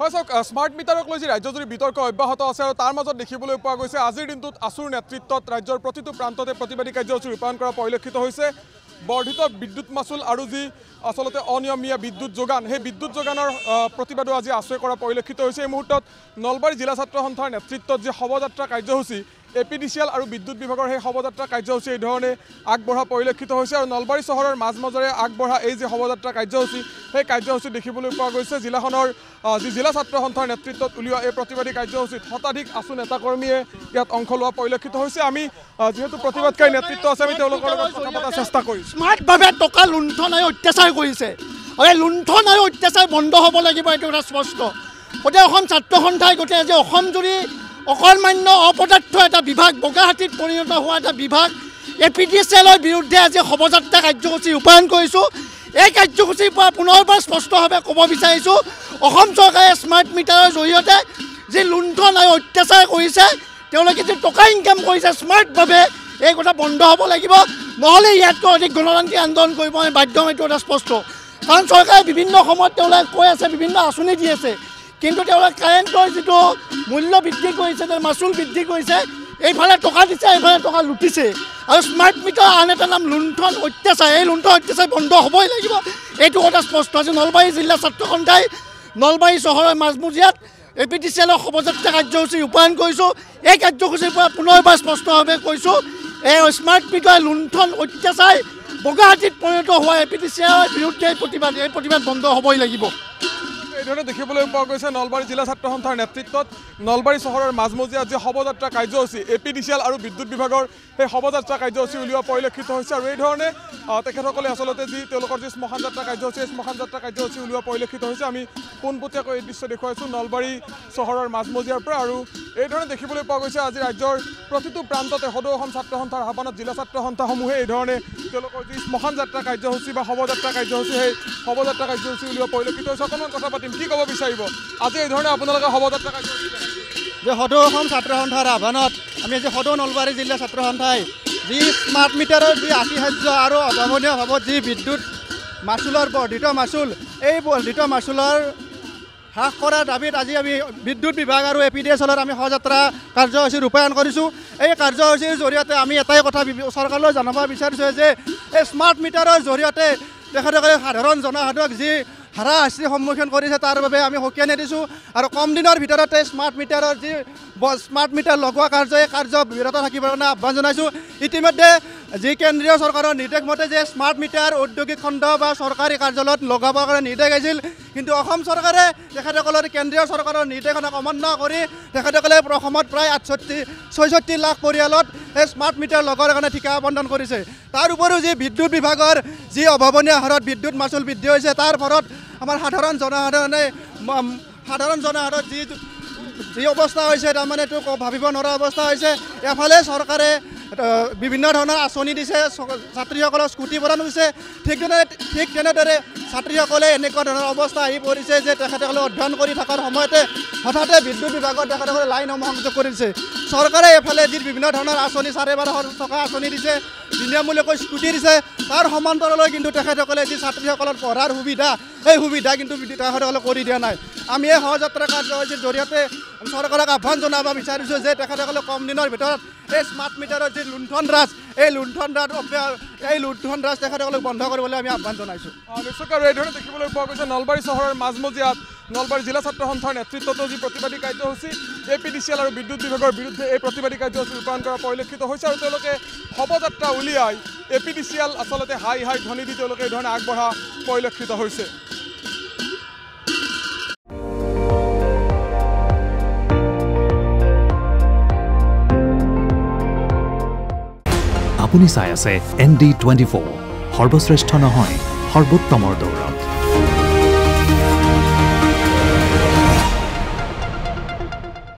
हाँ सक स्मार्ट मीटारक ली राज्यजुरी वितर्क अब्याहत आछे और तार मजत देखिबोले पोवा गैछे आजिर दिन आसुर नेतृत्व राज्यर प्रतिटो प्रान्तते प्रतिबादी कार्यसूची रूपायण करा परिलक्षित होइछे। बर्धित विद्युत मासुल और जी आसलते अनियमिया विद्युत जोगान हे विद्युत जोगानर प्रतिबादो आज आश्रय करा परिलक्षित होइछे। एइ मुहूर्तत नलबारी जिला छात्र सन्थार नेतृत्व जी शोभायात्रा कार्यसूची APDCL और विद्युत विभागर हे शोभायात्रा कार्यसूची एइ धरणे आगबढ़ा परिलक्षित होइछे। और नलबारी शहरर माझमजरे आगबढ़ा एइ जी शोभायात्रा कार्यसूची हे कार्यसूची देखिबोले पोवा गैछे। जिलाखनर जी जिला छात्र सन्थार नेतृत्व उलिया एइ प्रतिबादी कार्यसूचीत शताधिक आसु नेताकर्मीये इयात अंश लोवा परिलक्षित होइछे। आमी जेहेतु प्रतिबादकारी नेतृत्व आछे आमी तेओलोकर लगत कथा पता चेष्टा करिम। स्मार्ट भावे टका लुण्ठन आय अत्याचार करिछे और लुण्ठन आय अत्याचार बंद हब लागिब एइटो कथा स्पष्ट। गते छात्र सन्थाय गते आज जुरी अकमान्य अपदार्थ एटा विभाग बगाहाटीत परिणत हुआ एटा विभाग APDCLर विरुद्धे आज शोभायात्रा कार्यसूची रूपायण करिছোঁ। এই কাৰ্যসূচীৰ পৰা পুনৰবাৰ স্পষ্টভাৱে ক'ব বিচাৰিছোঁ, অসম চৰকাৰে স্মাৰ্ট মিটাৰৰ জৰিয়তে যি লুণ্ঠন আৰু অত্যাচাৰ কৰিছে, তেওঁলোকে যে টকা ইনকাম কৰিছে স্মাৰ্টভাৱে, এই কথা বন্ধ হ'ব লাগিব। নহ'লে ইয়াতকৈ অধিক গণতান্ত্ৰিক আন্দোলন কৰিব আমি বাধ্য হ'ম, এইটো এটা স্পষ্ট। কাৰণ চৰকাৰে বিভিন্ন সময়ত তেওঁলোকে কৈ আছে, বিভিন্ন আঁচনি দি আছে, কিন্তু তেওঁলোকে কাৰেণ্টৰ যিটো মূল্য বৃদ্ধি কৰিছে, তাৰ মাচুল বৃদ্ধি কৰিছে, এইফালে টকা দিছে, এইফালে টকা লুটিছে। और स्मार्ट मीटर आन एट नाम लुण्ठन अत्याचार, ये लुण्ठन अत्याचार बंद हम लगे कथा स्पष्ट। आज नलबारी जिला छात्र सन्थाय नलबारी शहर माझमजियात APDCL शोभायात्रा कार्यसूची रूपायण करिছোঁ। এই कार्यसूचीर पर पुनरबार स्पष्टभावे कहिছোঁ, स्मार्ट मीटर लुण्ठन अत्याचार बगाहाटीत परिणत हुआ APDCLर विरुद्धे प्रतिबाद बंद हम लगे। এইধৰণে দেখিবলৈ পোৱা গৈছে নলবাৰী জিলা ছাত্ৰ সন্থাৰ নেতৃত্বত নলবাৰী চহৰৰ মাজমজিয়াত যি শোভাযাত্ৰা কাৰ্যসূচী APDCL আৰু বিদ্যুৎ বিভাগৰ সেই শোভাযাত্ৰা কাৰ্যসূচী উলিওৱা পৰিলক্ষিত হৈছে। আৰু এই ধৰণে তেখেতসকলে আচলতে যি তেওঁলোকৰ যি স্মশান যাত্ৰা কাৰ্যসূচী, এই স্মশান যাত্ৰা কাৰ্যসূচী উলিওৱা পৰিলক্ষিত হৈছে। আমি পোনপটীয়াকৈ এই দৃশ্য দেখুৱাইছোঁ নলবাৰী চহৰৰ মাজমজিয়াৰ পৰা। আৰু এই ধৰণে দেখিবলৈ পোৱা গৈছে আজি ৰাজ্যৰ প্ৰতিটো প্ৰান্ততে সদৌ অসম ছাত্ৰ সন্থাৰ আহ্বানত জিলা ছাত্ৰ সন্থাসমূহে এই ধৰণে তেওঁলোকৰ যি স্মশান যাত্ৰা কাৰ্যসূচী বা শোভাযাত্ৰা কাৰ্যসূচী, সেই শোভাযাত্ৰা কাৰ্যসূচী উলিওৱা পৰিলক্ষিত হৈছে। অকণমান কথা পাতিম, কি ক'ব বিচাৰিব আজি এই ধৰণে আপোনালোকে শোভাযাত্ৰা কাৰ্যসূচী যে সদৌ অসম ছাত্ৰ সন্থাৰ আহ্বানত আমি আজি সদৌ নলবাৰী জিলা ছাত্ৰ সন্থাই যি স্মাৰ্ট মিটাৰৰ যি আতিশায্য আৰু অভাৱনীয় ভাৱত যি বিদ্যুৎ মাচুলৰ বৰ্ধিত মাচুল, এই বৰ্ধিত মাচুলৰ হ্ৰাস কৰাৰ দাবীত আজি আমি বিদ্যুৎ বিভাগ আৰু APDCLৰ আমি শোভাযাত্ৰা কাৰ্যসূচী ৰূপায়ণ কৰিছোঁ। এই কাৰ্যসূচীৰ জৰিয়তে আমি এটাই কথা চৰকাৰলৈ জনাব বিচাৰিছোঁ যে এই স্মাৰ্ট মিটাৰৰ জৰিয়তে তেখেতসকলে সাধাৰণ জনসাধাৰক যি হাৰাশাস্তিৰ সন্মুখীন কৰিছে তাৰ বাবে আমি সকীয়াই নিদিছোঁ। আৰু কম দিনৰ ভিতৰতে স্মাৰ্ট মিটাৰ লগোৱা কাৰ্য বিৰত থাকিবৰ কাৰণে আহ্বান জনাইছোঁ। ইতিমধ্যে যি কেন্দ্ৰীয় চৰকাৰৰ নিৰ্দেশ মতে যে স্মাৰ্ট মিটাৰ ঔদ্যোগিক খণ্ড বা চৰকাৰী কাৰ্যালয়ত লগাবৰ কাৰণে নিৰ্দেশ আহিছিল, কিন্তু অসম চৰকাৰে তেখেতসকলৰ কেন্দ্ৰীয় চৰকাৰৰ নিৰ্দেশনাক অমান্য কৰি তেখেতসকলে অসমত প্ৰায় ৬৬ লাখ পৰিয়ালত এই স্মাৰ্ট মিটাৰ লগোৱাৰ কাৰণে ঠিকা বণ্টন কৰিছে। তাৰ উপৰিও যি বিদ্যুৎ বিভাগৰ যি অভাৱনীয় হাৰত বিদ্যুৎ মাচুল বৃদ্ধি হৈছে, তাৰ ফলত আমাৰ সাধাৰণ জনসাধাৰণে যি অৱস্থা হৈছে, তাৰমানে এইটো ভাবিব নোৱাৰা অৱস্থা হৈছে। এফালে চৰকাৰে বিভিন্ন ধৰণৰ আঁচনি দিছে, ছাত্ৰীসকলক স্কুটি প্ৰদান হৈছে, ঠিক তেনেদৰে ছাত্ৰীসকলে এনেকুৱা ধৰণৰ অৱস্থা আহি পৰিছে যে তেখেতসকলে অধ্যয়ন কৰি থকাৰ সময়তে হঠাতে বিদ্যুৎ বিভাগত তেখেতসকলে লাইন সংযোগ কৰি দিছে। চৰকাৰে এফালে যি বিভিন্ন ধৰণৰ আঁচনি ১৫,০০০ টকা আঁচনি দিছে, বিনামূলীয়াকৈ স্কুটি দিছে, তাৰ সমান্তৰালকৈ কিন্তু তেখেতসকলে যি ছাত্ৰীসকলৰ পঢ়াৰ সুবিধা, সেই সুবিধা কিন্তু তেখেতসকলে কৰি দিয়া নাই। আমি এই শোভাযাত্ৰা কাৰ্যসূচীৰ জৰিয়তে চৰকাৰক আহ্বান জনাব বিচাৰিছোঁ যে তেখেতসকলে কম দিনৰ ভিতৰত এই স্মাৰ্ট মিটাৰৰ যি লুণ্ঠন ৰাজ তেখেতসকলক বন্ধ কৰিবলৈ আমি আহ্বান জনাইছোঁ। নিশ্চয় আৰু এইধৰণে দেখিবলৈ পোৱা গৈছে নলবাৰী চহৰৰ মাজমজিয়াত নলবাৰী জিলা ছাত্ৰ সন্থাৰ নেতৃত্বত যি প্ৰতিবাদী কাৰ্যসূচী APDCL আৰু বিদ্যুৎ বিভাগৰ বিৰুদ্ধে এই প্ৰতিবাদী কাৰ্যসূচী ৰূপায়ণ কৰা পৰিলক্ষিত হৈছে। আৰু তেওঁলোকে শোভাযাত্ৰা উলিয়াই APDCL আচলতে হাই হাই ধ্বনি দি তেওঁলোকে এই ধৰণে আগবঢ়া পৰিলক্ষিত হৈছে। আপুনি চাই আছে ND24, সৰ্বশ্ৰেষ্ঠ নহয় সৰ্বোত্তমৰ দৌৰ।